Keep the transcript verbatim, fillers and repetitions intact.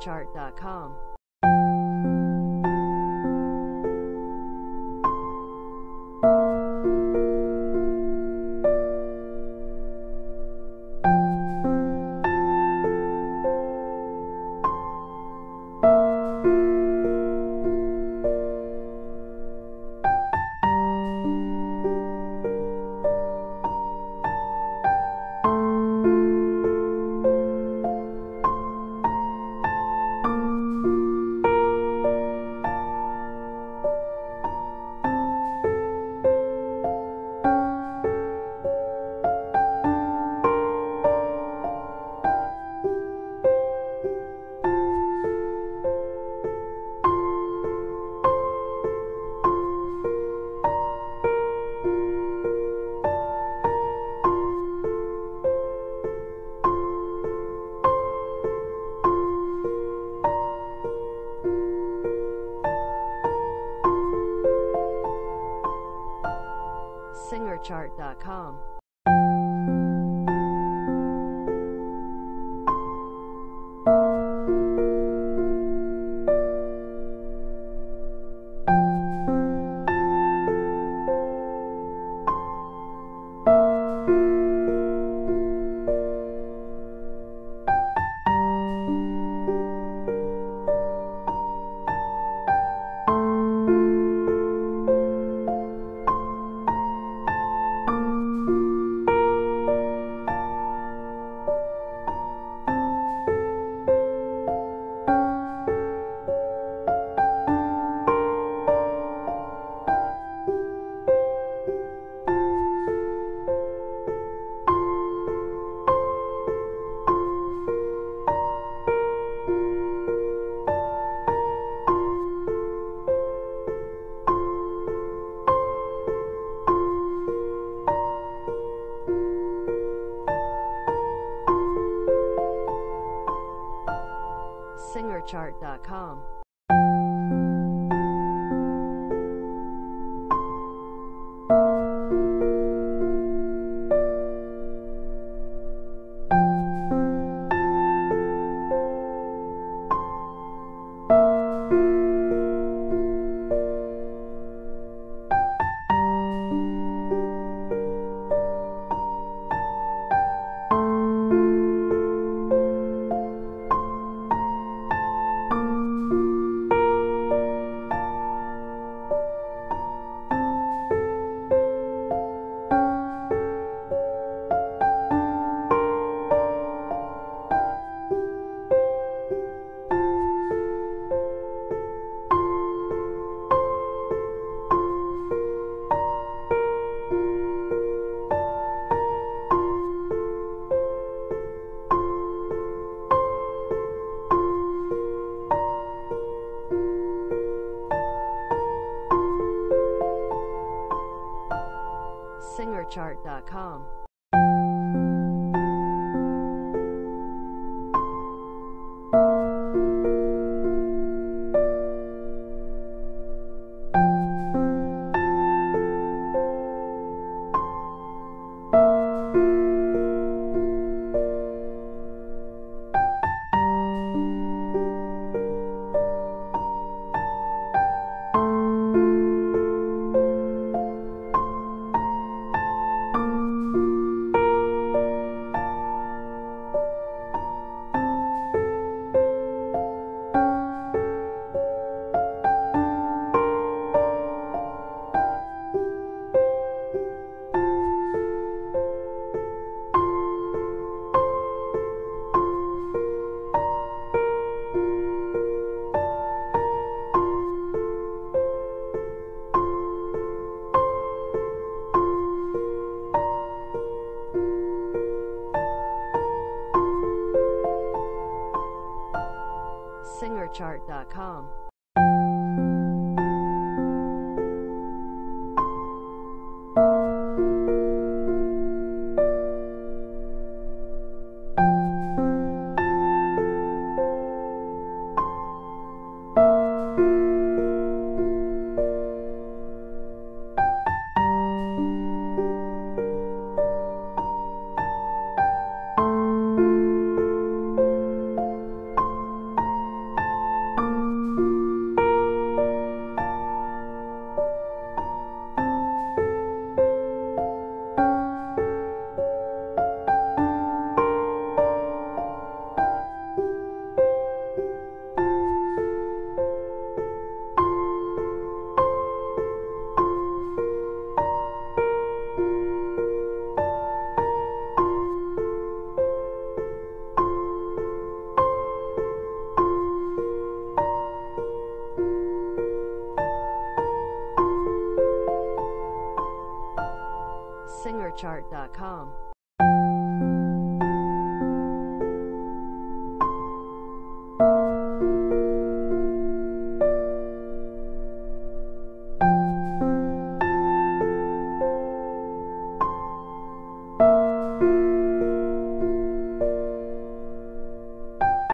Sketch Art dot com. Singer Chart dot com. Singer Chart dot com. Singer Chart dot com. Singer Chart dot com. Art dot com.